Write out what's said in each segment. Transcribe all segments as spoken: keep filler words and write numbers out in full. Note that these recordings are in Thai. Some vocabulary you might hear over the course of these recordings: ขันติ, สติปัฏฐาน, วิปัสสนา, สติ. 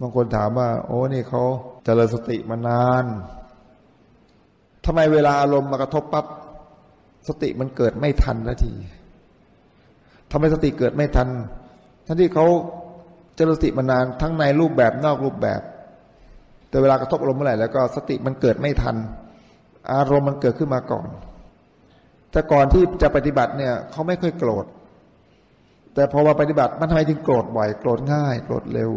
บางคนถามว่าโอ้นี่เขาเจริญสติมานานทำไมเวลาอารมณ์มากระทบปั๊บสติมันเกิดไม่ทันนาทีทำไมสติเกิดไม่ทันทั้งที่เขาเจริญสติมานานทั้งในรูปแบบนอกรูปแบบแต่เวลากระทบอารมณ์เมื่อไหร่แล้วก็สติมันเกิดไม่ทันอารมณ์มันเกิดขึ้นมาก่อนแต่ก่อนที่จะปฏิบัติเนี่ยเขาไม่ค่อยโกรธแต่พอมาปฏิบัติมันทำไมถึงโกรธบ่อยโกรธง่ายโกรธเร็ว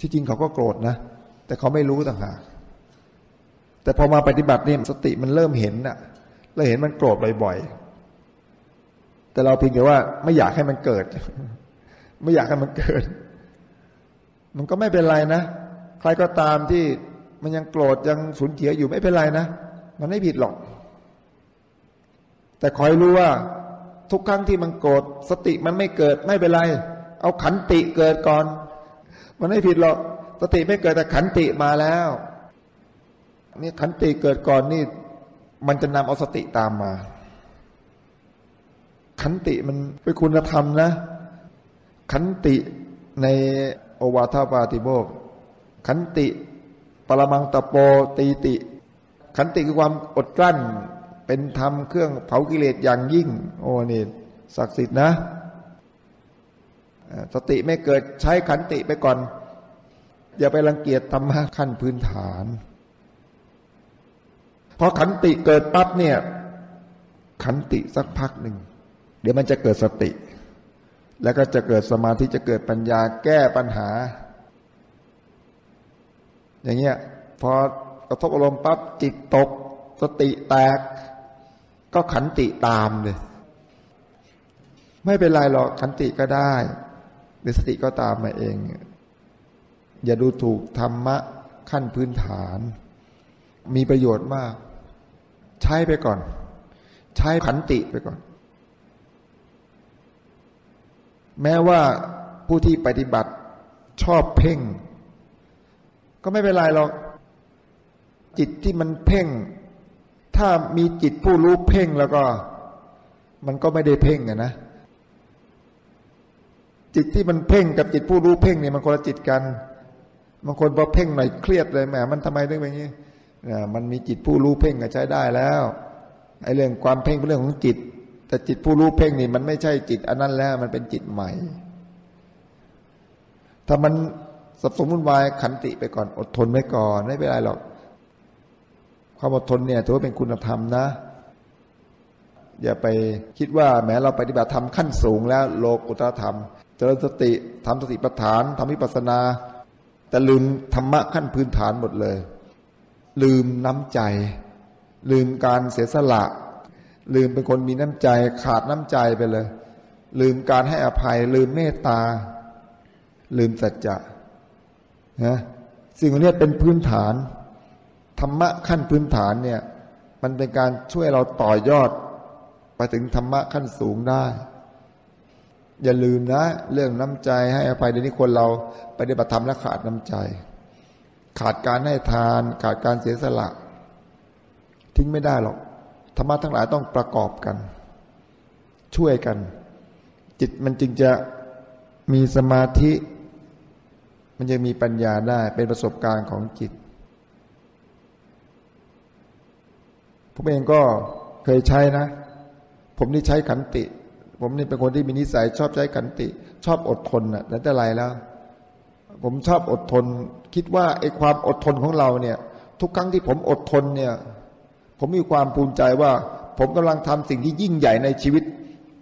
ที่จริงเขาก็โกรธนะแต่เขาไม่รู้ต่างหากแต่พอมาปฏิบัติเนี่ยสติมันเริ่มเห็นน่ะแล้วเห็นมันโกรธบ่อยๆแต่เราเพียงแต่ว่าไม่อยากให้มันเกิดไม่อยากให้มันเกิดมันก็ไม่เป็นไรนะใครก็ตามที่มันยังโกรธยังสุนเฉียอยู่ไม่เป็นไรนะมันไม่ผิดหรอกแต่คอยรู้ว่าทุกครั้งที่มันโกรธสติมันไม่เกิดไม่เป็นไรเอาขันติเกิดก่อนมันไม่ผิดหรอกสติไม่เกิดแต่ขันติมาแล้วนี่ขันติเกิดก่อนนี่มันจะนำเอาสติตามมาขันติมันเป็นคุณธรรมนะขันติในโอวาทปาติโมกข์ขันติปรมังตโปตีติขันติคือความอดกลั้นเป็นธรรมเครื่องเผากิเลสอย่างยิ่งโอ้นี่ศักดิ์สิทธิ์นะสติไม่เกิดใช้ขันติไปก่อนอย่าไปรังเกียจธรรมะขั้นพื้นฐานพอขันติเกิดปั๊บเนี่ยขันติสักพักหนึ่งเดี๋ยวมันจะเกิดสติแล้วก็จะเกิดสมาธิจะเกิดปัญญาแก้ปัญหาอย่างเงี้ยพอกระทบอารมณ์ปั๊บจิตตกสติแตกก็ขันติตามเลยไม่เป็นไรหรอกขันติก็ได้หรือสติก็ตามมาเองอย่าดูถูกธรรมะขั้นพื้นฐานมีประโยชน์มากใช้ไปก่อนใช้ขันติไปก่อนแม้ว่าผู้ที่ปฏิบัติชอบเพ่งก็ไม่เป็นไรหรอกจิตที่มันเพ่งถ้ามีจิตผู้รู้เพ่งแล้วก็มันก็ไม่ได้เพ่งอะนะจิตที่มันเพ่งกับจิตผู้รู้เพ่งเนี่ยมันคนละจิตกันบางคนพอเพ่งหน่อยเครียดเลยแหมมันทำไมถึงเป็นอย่างนี้มันมีจิตผู้รู้เพ่งก็ใช้ได้แล้วไอ้เรื่องความเพ่งเป็นเรื่องของจิตแต่จิตผู้รู้เพ่งนี่มันไม่ใช่จิตอันนั้นแล้วมันเป็นจิตใหม่ถ้ามันสับสนวุ่นวายขันติไปก่อนอดทนไว้ก่อนไม่เป็นไรหรอกความอดทนเนี่ยถือว่าเป็นคุณธรรมนะอย่าไปคิดว่าแม้เราปฏิบัติธรรมขั้นสูงแล้วโลกุตตรธรรมเจริญสติทำสติปัฏฐานทำวิปัสสนาแต่ลืมธรรมะขั้นพื้นฐานหมดเลยลืมน้ำใจลืมการเสียสละลืมเป็นคนมีน้ำใจขาดน้ำใจไปเลยลืมการให้อภัยลืมเมตตาลืมสัจจะนะสิ่งเหล่านี้เป็นพื้นฐานธรรมะขั้นพื้นฐานเนี่ยมันเป็นการช่วยเราต่อยอดไปถึงธรรมะขั้นสูงได้อย่าลืมนะเรื่องน้ำใจให้อภัยเดี๋ยวนี้คนเราปฏิบัติธรรมแล้วขาดน้ำใจขาดการให้ทานขาดการเสียสละทิ้งไม่ได้หรอกธรรมะทั้งหลายต้องประกอบกันช่วยกันจิตมันจึงจะมีสมาธิมันจะมีปัญญาได้เป็นประสบการณ์ของจิตผมเองก็เคยใช้นะผมนี่ใช้ขันติผมนี่เป็นคนที่มีนิสัยชอบใช้ขันติชอบอดทนนะแต่แต่ไรแล้วผมชอบอดทนคิดว่าไอ้ความอดทนของเราเนี่ยทุกครั้งที่ผมอดทนเนี่ยผมมีความภูมิใจว่าผมกำลังทำสิ่งที่ยิ่งใหญ่ในชีวิต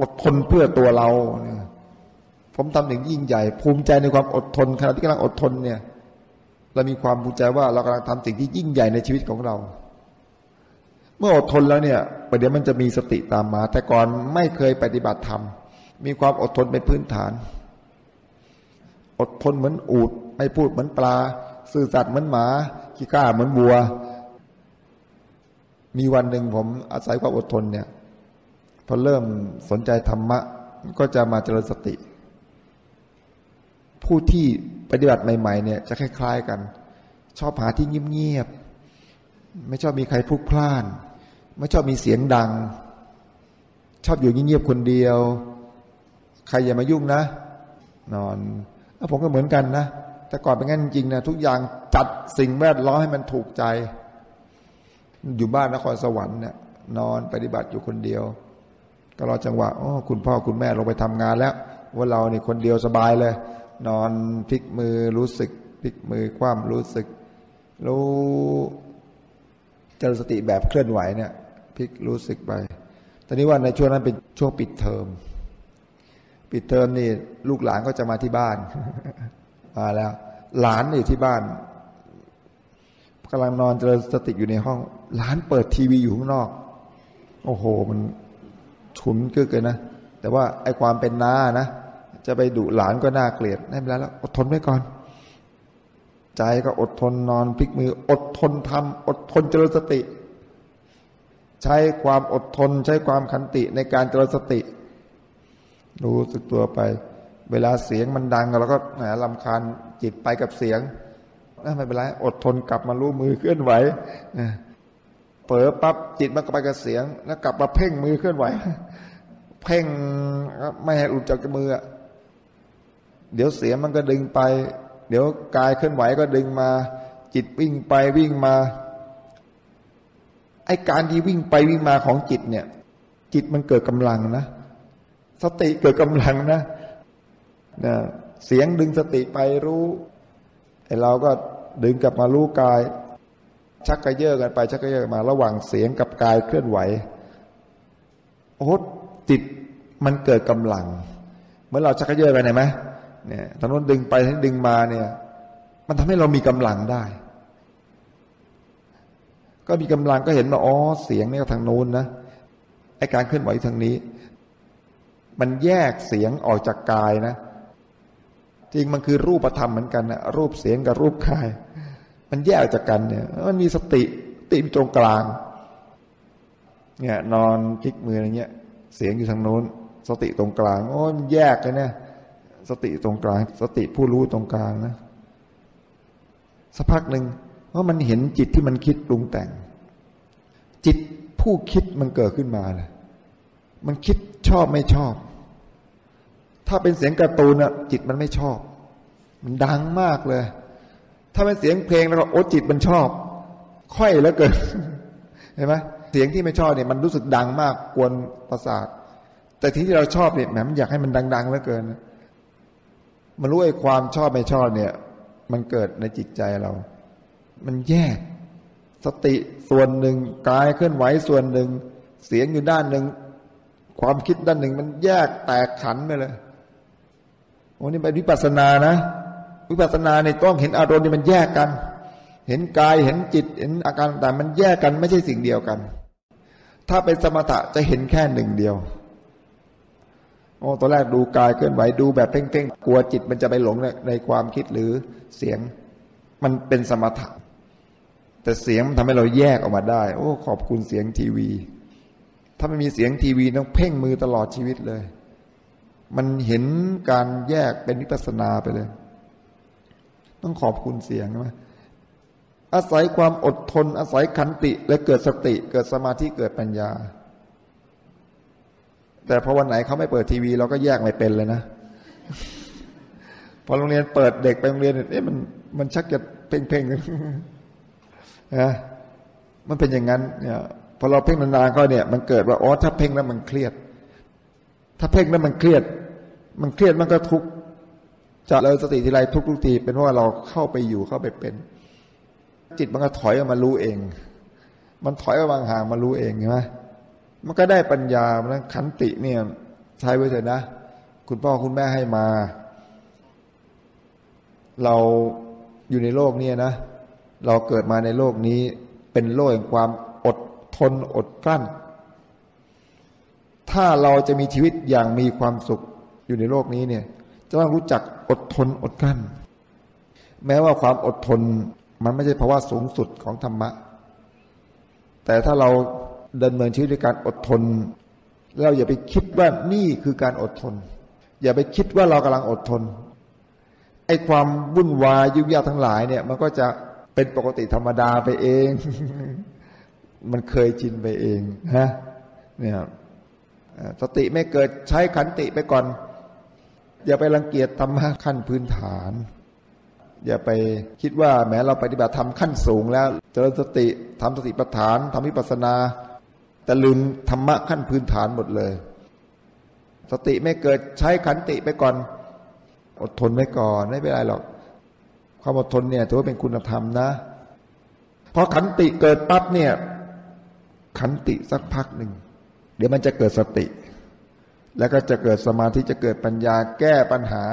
อดทนเพื่อตัวเราเนี่ยผมทำสิ่งยิ่งใหญ่ภูมิใจในความอดทนขณะที่กำลังอดทนเนี่ยเรามีความภูมิใจว่าเรากำลังทำสิ่งที่ยิ่งใหญ่ในชีวิตของเราเมื่ออดทนแล้วเนี่ยประเดี๋ยวมันจะมีสติตามมาแต่ก่อนไม่เคยปฏิบัติธรรมมีความอดทนเป็นพื้นฐานอดทนเหมือนอูฐไม่พูดเหมือนปลาสื่อสัตว์เหมือนหมาขี้กล้าเหมือนวัวมีวันหนึ่งผมอาศัยความอดทนเนี่ยพอเริ่มสนใจธรรมะก็จะมาเจริญสติผู้ที่ปฏิบัติใหม่ๆเนี่ยจะคล้ายๆกันชอบหาที่เงียบๆไม่ชอบมีใครพลุกพล่านไม่ชอบมีเสียงดังชอบอยู่เงียบๆคนเดียวใครอย่ามายุ่งนะนอน แล้วผมก็เหมือนกันนะแต่ก่อนเป็นงั้นจริงนะทุกอย่างจัดสิ่งแวดล้อมให้มันถูกใจอยู่บ้านนครสวรรค์เนี่ยนอนปฏิบัติอยู่คนเดียวก็รอจังหวะอ๋อคุณพ่อคุณแม่ลงไปทำงานแล้วว่าเรานี่คนเดียวสบายเลยนอนพลิกมือรู้สึกพลิกมือคว่ำรู้สึกรู้เจริญสติแบบเคลื่อนไหวเนี่ยพลิกรู้สึกไปตอนนี้ว่าในช่วงนั้นเป็นช่วงปิดเทอมปิดเทอมนี่ลูกหลานก็จะมาที่บ้านมาแล้วหลานอยู่ที่บ้านกำลังนอนเจริญสติอยู่ในห้องหลานเปิดทีวีอยู่ข้างนอกโอ้โหมันฉุนกึกเลยนะแต่ว่าไอ้ความเป็นน้านะจะไปดุหลานก็น่าเกลียดไม่เป็นไรแล้วอดทนไว้ก่อนใจก็อดทนนอนพลิกมืออดทนทำอดทนเจริญสติใช้ความอดทนใช้ความขันติในการเจริญสติรู้สึกตัวไปเวลาเสียงมันดังเราก็แหมรำคาญจิตไปกับเสียงไม่เป็นไรอดทนกลับมารู้มือเคลื่อนไหวเผลอปั๊บจิตมันก็ไปกับเสียงแล้วกลับมาเพ่งมือเคลื่อนไหวเพ่งไม่ให้หลุดจากมือเดี๋ยวเสียงมันก็ดึงไปเดี๋ยวกายเคลื่อนไหวก็ดึงมาจิตวิ่งไปวิ่งมาไอ้การที่วิ่งไปวิ่งมาของจิตเนี่ยจิตมันเกิดกำลังนะสติเกิดกำลังนะนะเสียงดึงสติไปรู้ไอ้เราก็ดึงกลับมารู้กายชักกระเยาะกันไปชักกระเยาะมาระหว่างเสียงกับกายเคลื่อนไหวโอ้จิตมันเกิดกำลังเมื่อเราชักกระเยาะไปไหนไหมเนี่ยทางโน้นดึงไปทางนี้ดึงมาเนี่ยมันทำให้เรามีกำลังได้ก็มีกำลังก็เห็นว่าอ๋อเสียงนี่ก็ทางโน้นนะไอ้การเคลื่อนไหวทางนี้มันแยกเสียงออกจากกายนะจริงมันคือรูปธรรมเหมือนกันนะรูปเสียงกับรูปกายมันแยกออกจากกันเนี่ยมันมีสติติดตรงกลางเนี่ยนอนพลิกมืออะไรเงี้ยเสียงอยู่ทางโน้นสติตรงกลางโอ้มันแยกเลยเนี่ยสติตรงกลางสติผู้รู้ตรงกลางนะสักพักหนึ่งเพราะมันเห็นจิตที่มันคิดปรุงแต่งจิตผู้คิดมันเกิดขึ้นมาเลยมันคิดชอบไม่ชอบถ้าเป็นเสียงการ์ตูนน่ะจิตมันไม่ชอบมันดังมากเลยถ้าเป็นเสียงเพลงแล้วก็โอ้จิตมันชอบค่อยแล้วเกินเห็นไหมเสียงที่ไม่ชอบเนี่ยมันรู้สึกดังมากกวนประสาทแต่ที่ที่เราชอบเนี่ยแหมมันอยากให้มันดังๆแล้วเกินมันรู้ไอ้ความชอบไม่ชอบเนี่ยมันเกิดในจิตใจเรามันแยกสติส่วนหนึ่งกายเคลื่อนไหวส่วนหนึ่งเสียงอยู่ด้านหนึ่งความคิดด้านหนึ่งมันแยกแตกขันไปเลยโอ้นี่เป็นวิปัสสนานะวิปัสสนาเนี่ยต้องเห็นอารมณ์นี่มันแยกกันเห็นกายเห็นจิตเห็นอาการต่างๆมันแยกกันไม่ใช่สิ่งเดียวกันถ้าเป็นสมถะจะเห็นแค่หนึ่งเดียวโอ้ตอนแรกดูกายเคลื่อนไหวดูแบบเพ่งๆกลัวจิตมันจะไปหลงในความคิดหรือเสียงมันเป็นสมถะแต่เสียงมันทำให้เราแยกออกมาได้โอ้ขอบคุณเสียงทีวีถ้าไม่มีเสียงทีวีต้องเพ่งมือตลอดชีวิตเลยมันเห็นการแยกเป็นวิปัสสนาไปเลยต้องขอบคุณเสียงนะอาศัยความอดทนอาศัยขันติและเกิดสติเกิดสมาธิเกิดปัญญาแต่พอวันไหนเขาไม่เปิดทีวีเราก็แยกไม่เป็นเลยนะพอโรงเรียนเปิดเด็กไปโรงเรียนเอ๊ะมันมันชักจะเพ่งๆนะมันเป็นอย่างนั้นเนี่ยพอเราเพ่งนานๆก็เนี่ยมันเกิดว่าอ๋อถ้าเพ่งแล้วมันเครียดถ้าเพ่งแล้วมันเครียดมันเครียดมันก็ทุกข์จะเราสติทีไรทุกทุกทีเป็นเพราะว่าเราเข้าไปอยู่เข้าไปเป็นจิตมันก็ถอยออกมารู้เองมันถอยออกมาห่างมารู้เองใช่ไหมมันก็ได้ปัญญาแล้วขันติเนี่ยใช้ไว้เถอะนะคุณพ่อคุณแม่ให้มาเราอยู่ในโลกนี้นะเราเกิดมาในโลกนี้เป็นโลกแห่งความอดทนอดกลั้นถ้าเราจะมีชีวิตอย่างมีความสุขอยู่ในโลกนี้เนี่ยจะต้องรู้จักอดทนอดกลั้นแม้ว่าความอดทนมันไม่ใช่ภาวะสูงสุดของธรรมะแต่ถ้าเราดำเนินชีวิตด้วยการอดทนเราอย่าไปคิดว่านี่คือการอดทนอย่าไปคิดว่าเรากำลังอดทนไอ้ความวุ่นวายยุ่งยากทั้งหลายเนี่ยมันก็จะเป็นปกติธรรมดาไปเองมันเคยชินไปเองนะเนี่ยสติไม่เกิดใช้ขันติไปก่อน อย่าไปรังเกียจธรรมะขั้นพื้นฐานอย่าไปคิดว่าแม้เราปฏิบัติธรรมขั้นสูงแล้วเจริญสติทำสติปัฏฐานทำวิปัสสนาแต่ลืมธรรมะขั้นพื้นฐานหมดเลยสติไม่เกิดใช้ขันติไปก่อนอดทนไว้ก่อนไม่เป็นไรหรอกความอดทนเนี่ยถือว่าเป็นคุณธรรมนะพอขันติเกิดปั๊บเนี่ยขันติสักพักหนึ่งเดี๋ยวมันจะเกิดสติแล้วก็จะเกิดสมาธิจะเกิดปัญญาแก้ปัญหา